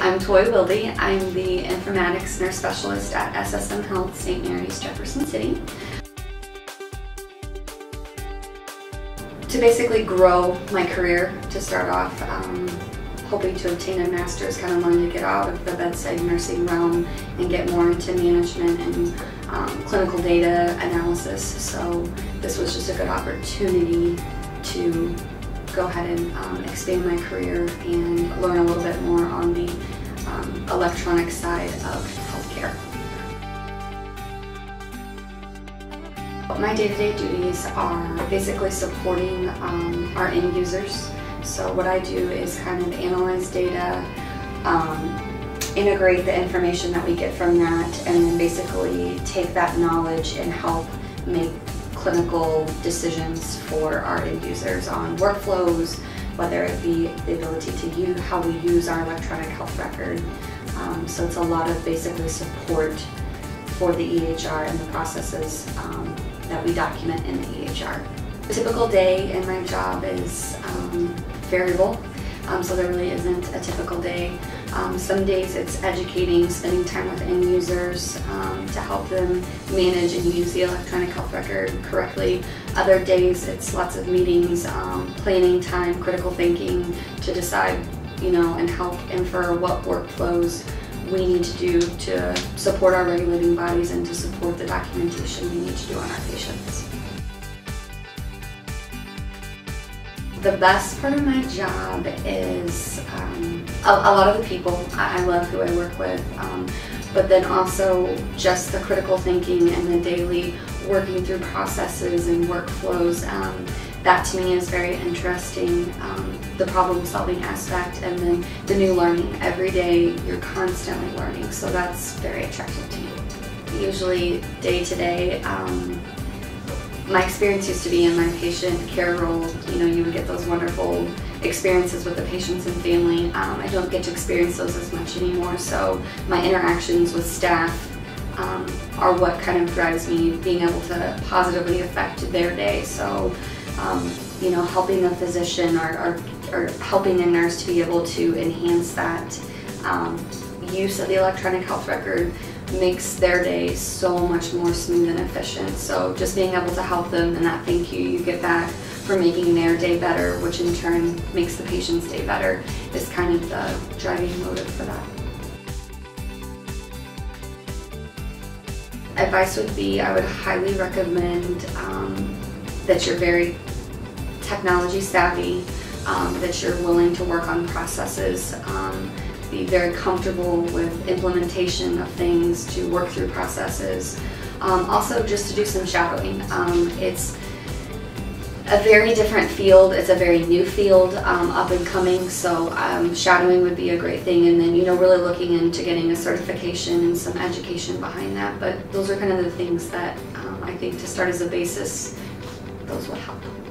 I'm Toi Wilde. I'm the Informatics Nurse Specialist at SSM Health St. Mary's Jefferson City. To basically grow my career, to start off, hoping to obtain a master's, kind of wanting to get out of the bedside nursing realm and get more into management and clinical data analysis. So this was just a good opportunity to go ahead and expand my career and learn a little bit more on the electronic side of healthcare. My day-to-day duties are basically supporting our end users. So what I do is kind of analyze data, integrate the information that we get from that, and then basically take that knowledge and help make clinical decisions for our end users on workflows, whether it be the ability to use, how we use our electronic health record. So it's a lot of basically support for the EHR and the processes that we document in the EHR. A typical day in my job is variable, so there really isn't a typical day. Some days it's educating, spending time with end users to help them manage and use the electronic health record correctly. Other days it's lots of meetings, planning time, critical thinking to decide, you know, and help infer what workflows we need to do to support our regulating bodies and to support the documentation we need to do on our patients. The best part of my job is a lot of the people. I love who I work with, but then also just the critical thinking and the daily working through processes and workflows. That to me is very interesting, the problem solving aspect, and then the new learning. Every day you're constantly learning, so that's very attractive to me. Usually day to day, my experience used to be in my patient care role, you know, you would get those wonderful experiences with the patients and family. I don't get to experience those as much anymore, so my interactions with staff are what kind of drives me, being able to positively affect their day. So, you know, helping a physician or helping a nurse to be able to enhance that use of the electronic health record makes their day so much more smooth and efficient. So just being able to help them, and that thank you you get back for making their day better, which in turn makes the patient's day better, is kind of the driving motive for that. Advice would be, I would highly recommend that you're very technology savvy, that you're willing to work on processes, be very comfortable with implementation of things, to work through processes. Also just to do some shadowing. It's a very different field, it's a very new field, up and coming, so shadowing would be a great thing, and then, you know, really looking into getting a certification and some education behind that. But those are kind of the things that I think, to start as a basis, those will help.